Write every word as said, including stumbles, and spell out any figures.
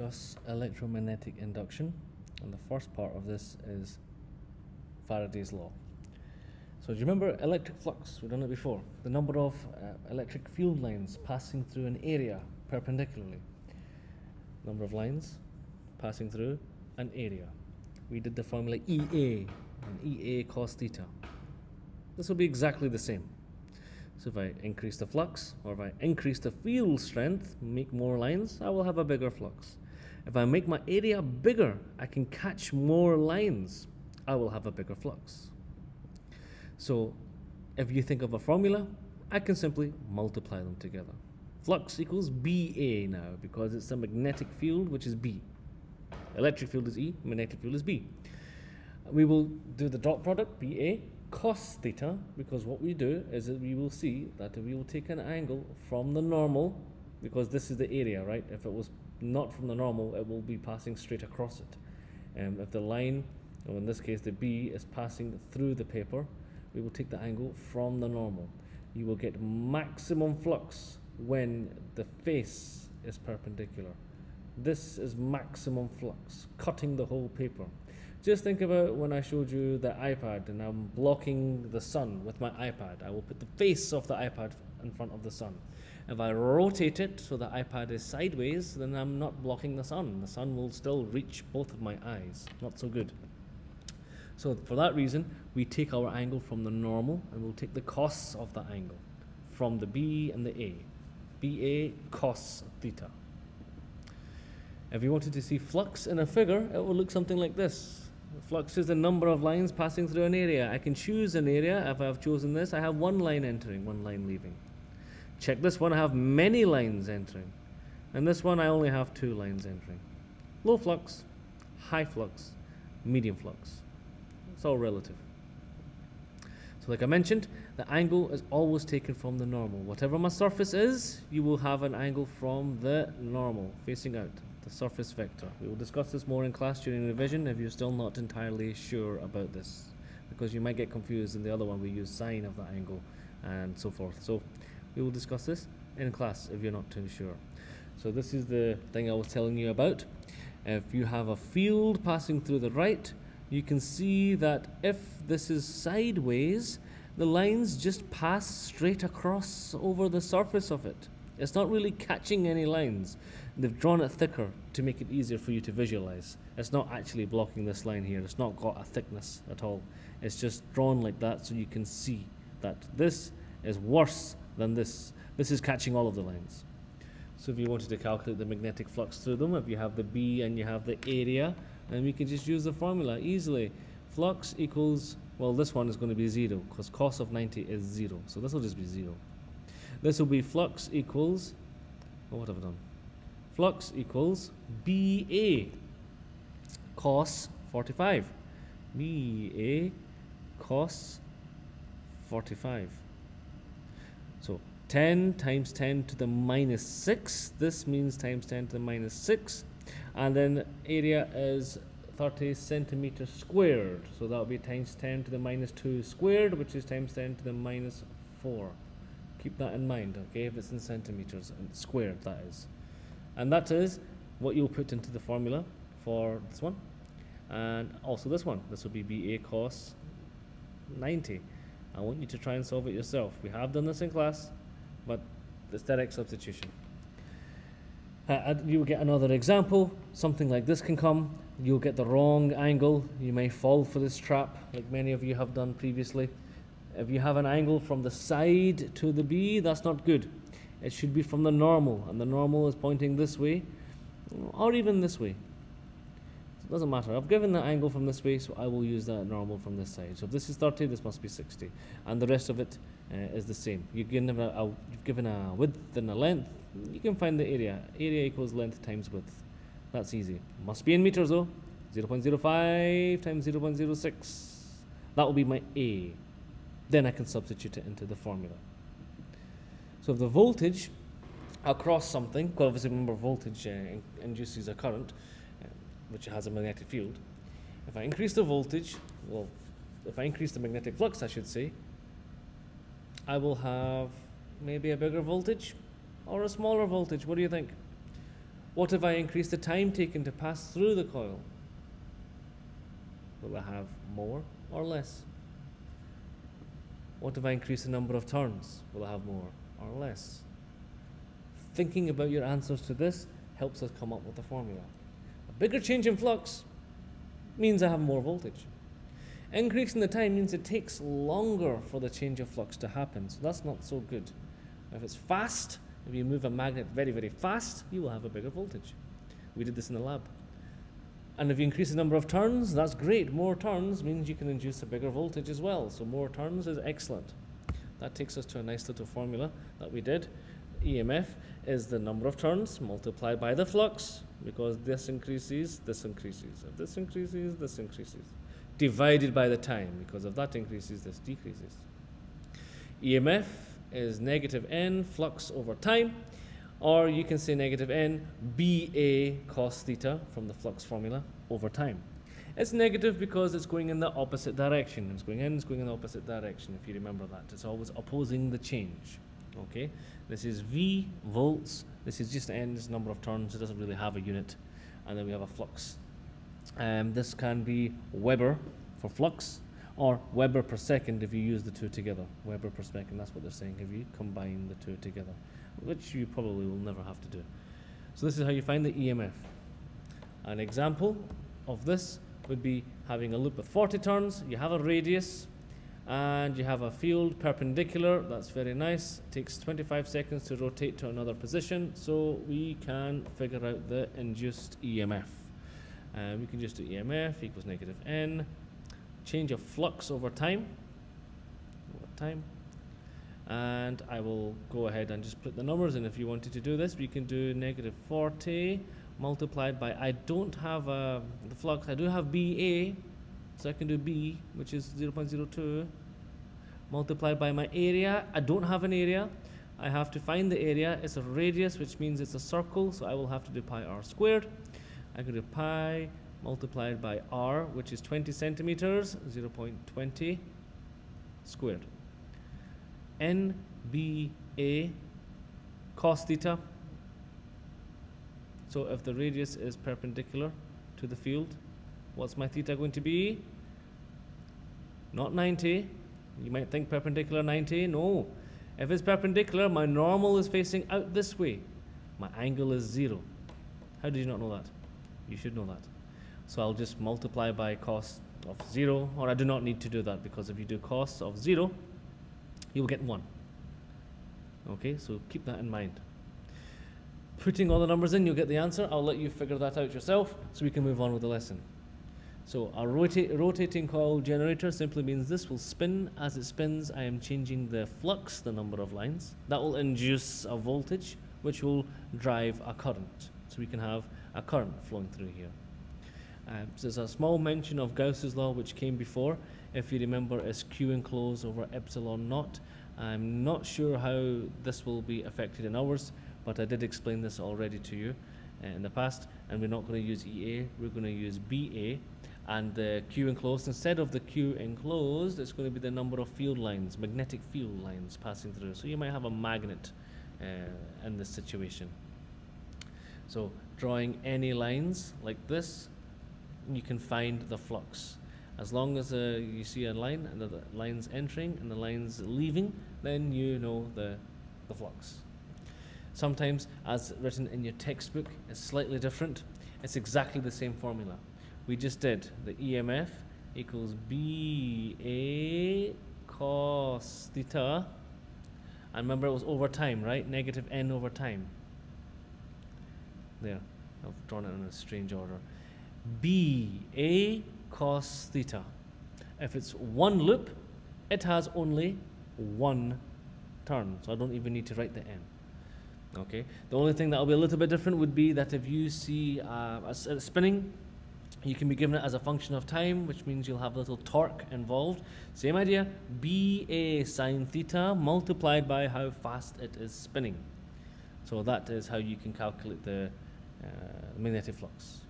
discuss electromagnetic induction, and the first part of this is Faraday's law. So do you remember electric flux? We've done it before. The number of uh, electric field lines passing through an area perpendicularly. Number of lines passing through an area. We did the formula E A, and E A cos theta. This will be exactly the same. So if I increase the flux, or if I increase the field strength, make more lines, I will have a bigger flux. If I make my area bigger, I can catch more lines, I will have a bigger flux. So if you think of a formula, I can simply multiply them together. Flux equals B A now, because it's a magnetic field, which is B. Electric field is E, magnetic field is B. We will do the dot product, B A, cos theta, because what we do is that we will see that we will take an angle from the normal, because this is the area, right? If it was not from the normal, it will be passing straight across it. And um, if the line, or in this case the B, is passing through the paper, we will take the angle from the normal. You will get maximum flux when the face is perpendicular. This is maximum flux, cutting the whole paper. Just think about when I showed you the iPad and I'm blocking the sun with my iPad. I will put the face of the iPad in front of the sun. If I rotate it so the iPad is sideways, then I'm not blocking the sun. The sun will still reach both of my eyes. Not so good. So for that reason, we take our angle from the normal and we'll take the cos of the angle from the B and the A. B A cos theta. If you wanted to see flux in a figure, it will look something like this. Flux is the number of lines passing through an area. I can choose an area. If I have chosen this, I have one line entering, one line leaving. Check this one, I have many lines entering. And this one, I only have two lines entering. Low flux, high flux, medium flux. It's all relative. So like I mentioned, the angle is always taken from the normal. Whatever my surface is, you will have an angle from the normal, facing out. The surface vector. We will discuss this more in class during revision if you're still not entirely sure about this, because you might get confused in the other one. We use sine of the angle and so forth. So we will discuss this in class if you're not too sure. So this is the thing I was telling you about. If you have a field passing through the right, you can see that if this is sideways, the lines just pass straight across over the surface of it. It's not really catching any lines. They've drawn it thicker to make it easier for you to visualize. It's not actually blocking this line here. It's not got a thickness at all. It's just drawn like that so you can see that this is worse than this. This is catching all of the lines. So if you wanted to calculate the magnetic flux through them, if you have the B and you have the area, then we can just use the formula easily. Flux equals, well, this one is going to be zero because cos of ninety is zero. So this will just be zero. This will be flux equals, oh, what have I done? Flux equals B A cos forty-five. B A cos forty-five. So ten times ten to the minus six. This means times ten to the minus six. And then area is thirty centimeters squared. So that will be times ten to the minus two squared, which is times ten to the minus four. Keep that in mind, okay, if it's in centimeters squared, that is. And that is what you'll put into the formula for this one. And also this one, this will be B A cos ninety. I want you to try and solve it yourself. We have done this in class, but it's direct substitution. Uh, you will get another example. Something like this can come. You'll get the wrong angle. You may fall for this trap, like many of you have done previously. If you have an angle from the side to the B, that's not good. It should be from the normal, and the normal is pointing this way, or even this way. It doesn't matter. I've given the angle from this way, so I will use that normal from this side. So if this is thirty, this must be sixty, and the rest of it uh, is the same. You've given a, a, you've given a width and a length. You can find the area. Area equals length times width. That's easy. Must be in meters though. zero point zero five times zero point zero six. That will be my A. Then I can substitute it into the formula. So if the voltage across something, well, obviously remember voltage uh, in induces a current, uh, which has a magnetic field. If I increase the voltage, well, if I increase the magnetic flux, I should say, I will have maybe a bigger voltage or a smaller voltage. What do you think? What if I increase the time taken to pass through the coil? Will I have more or less? What if I increase the number of turns? Will I have more or less? Thinking about your answers to this helps us come up with a formula. A bigger change in flux means I have more voltage. Increasing the time means it takes longer for the change of flux to happen, so that's not so good. If it's fast, if you move a magnet very, very fast, you will have a bigger voltage. We did this in the lab. And if you increase the number of turns, that's great. More turns means you can induce a bigger voltage as well, so more turns is excellent. That takes us to a nice little formula that we did. E M F is the number of turns multiplied by the flux, because this increases, this increases. If this increases, this increases. Divided by the time, because if that increases, this decreases. E M F is negative N flux over time, or you can say negative N B A cos theta from the flux formula over time. It's negative because it's going in the opposite direction. It's going in, it's going in the opposite direction, if you remember that. It's always opposing the change. Okay, this is V volts, this is just N's number of turns, it doesn't really have a unit, and then we have a flux. Um, this can be Weber for flux, or Weber per second if you use the two together. Weber per second, that's what they're saying, if you combine the two together, which you probably will never have to do. So this is how you find the E M F. An example of this would be having a loop with forty turns, you have a radius, and you have a field perpendicular. That's very nice. It takes twenty-five seconds to rotate to another position, so we can figure out the induced E M F. Uh, we can just do E M F equals negative N, change of flux over time, over time, and I will go ahead and just put the numbers in. If you wanted to do this, we can do negative forty multiplied by, I don't have uh, the flux, I do have B A, so I can do B, which is zero point zero two, multiplied by my area. I don't have an area. I have to find the area. It's a radius, which means it's a circle, so I will have to do pi r squared. I can do pi multiplied by r, which is twenty centimeters, zero point two zero squared. N B A cos theta. So if the radius is perpendicular to the field, what's my theta going to be? Not ninety. You might think perpendicular ninety. No. If it's perpendicular, my normal is facing out this way. My angle is zero. How did you not know that? You should know that. So I'll just multiply by cos of zero, or I do not need to do that, because if you do cos of zero, you will get one. Okay, so keep that in mind. Putting all the numbers in, you'll get the answer. I'll let you figure that out yourself, so we can move on with the lesson. So a rota- rotating coil generator simply means this will spin. As it spins, I am changing the flux, the number of lines. That will induce a voltage, which will drive a current. So we can have a current flowing through here. Um, so there's a small mention of Gauss's law, which came before. If you remember, it's Q enclosed over epsilon naught. I'm not sure how this will be affected in ours, but I did explain this already to you uh, in the past. And we're not going to use E A, we're going to use B A. And the Q enclosed, instead of the Q enclosed, it's going to be the number of field lines, magnetic field lines passing through. So you might have a magnet uh, in this situation. So drawing any lines like this, you can find the flux. As long as uh, you see a line, and the line's entering and the line's leaving, then you know the, the flux. Sometimes, as written in your textbook, it's slightly different. It's exactly the same formula. We just did the E M F equals B A cos theta, and remember it was over time, right? Negative N over time. There, I've drawn it in a strange order. B A cos theta. If it's one loop, it has only one turn, so I don't even need to write the N. Okay, the only thing that will be a little bit different would be that if you see uh, a, a spinning, you can be given it as a function of time, which means you'll have a little torque involved. Same idea, B A sine theta multiplied by how fast it is spinning. So that is how you can calculate the uh, magnetic flux.